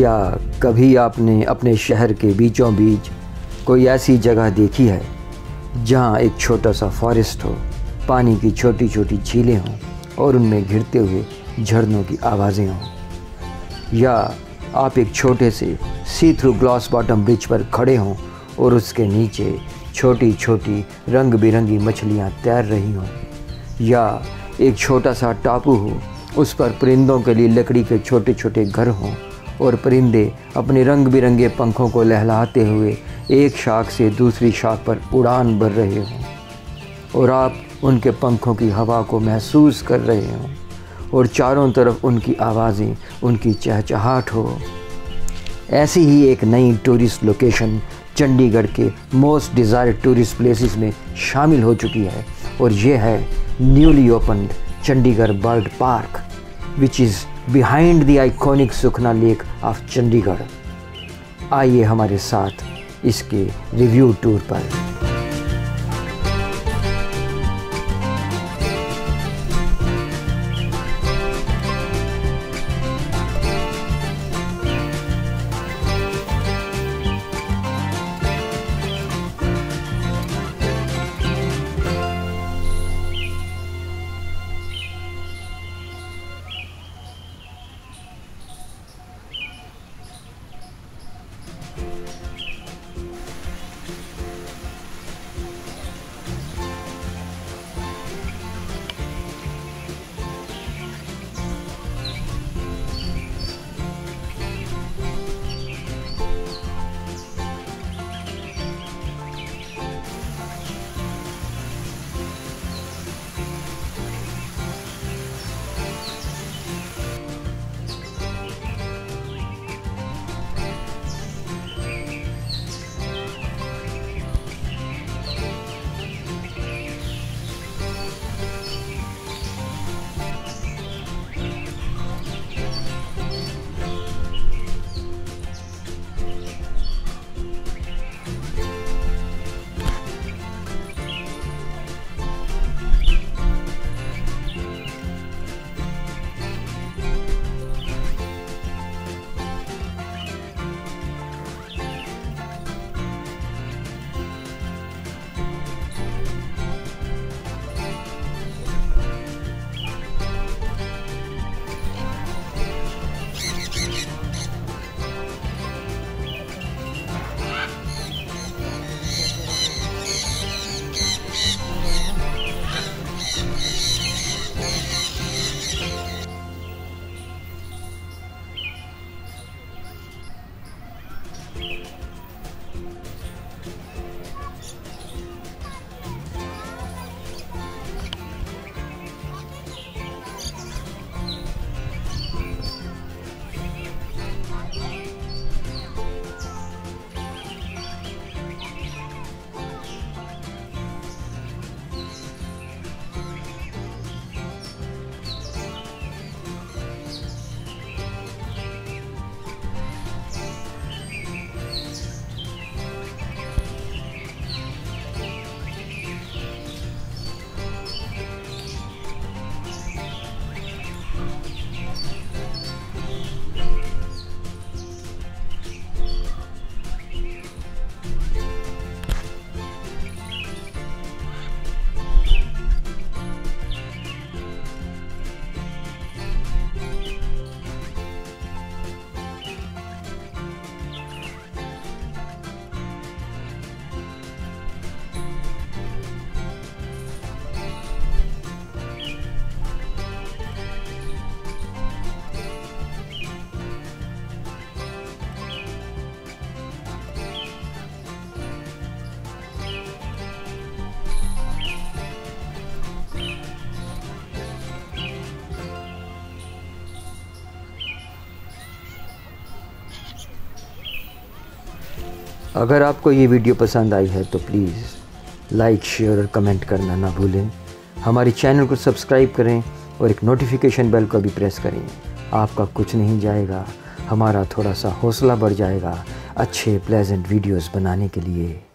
क्या कभी आपने अपने शहर के बीचों बीच कोई ऐसी जगह देखी है जहां एक छोटा सा फॉरेस्ट हो, पानी की छोटी छोटी झीलें हों और उनमें घिरते हुए झरनों की आवाज़ें हों, या आप एक छोटे से see through glass bottom bridge पर खड़े हों और उसके नीचे छोटी छोटी रंग बिरंगी मछलियां तैर रही हों, या एक छोटा सा टापू हो, उस पर परिंदों के लिए लकड़ी के छोटे छोटे घर हों और परिंदे अपने रंग बिरंगे पंखों को लहलाते हुए एक शाख से दूसरी शाख पर उड़ान भर रहे हों और आप उनके पंखों की हवा को महसूस कर रहे हों और चारों तरफ उनकी आवाज़ें, उनकी चहचहाहट हो। ऐसी ही एक नई टूरिस्ट लोकेशन चंडीगढ़ के मोस्ट डिज़ायर्ड टूरिस्ट प्लेसेस में शामिल हो चुकी है और ये है newly opened Chandigarh bird park, which is behind the iconic Sukhna lake of Chandigarh. आइए हमारे साथ इसके रिव्यू टूर पर। अगर आपको ये वीडियो पसंद आई है तो प्लीज़ लाइक, शेयर और कमेंट करना ना भूलें। हमारे चैनल को सब्सक्राइब करें और एक नोटिफिकेशन बेल को भी प्रेस करें। आपका कुछ नहीं जाएगा, हमारा थोड़ा सा हौसला बढ़ जाएगा अच्छे प्लेजेंट वीडियोस बनाने के लिए।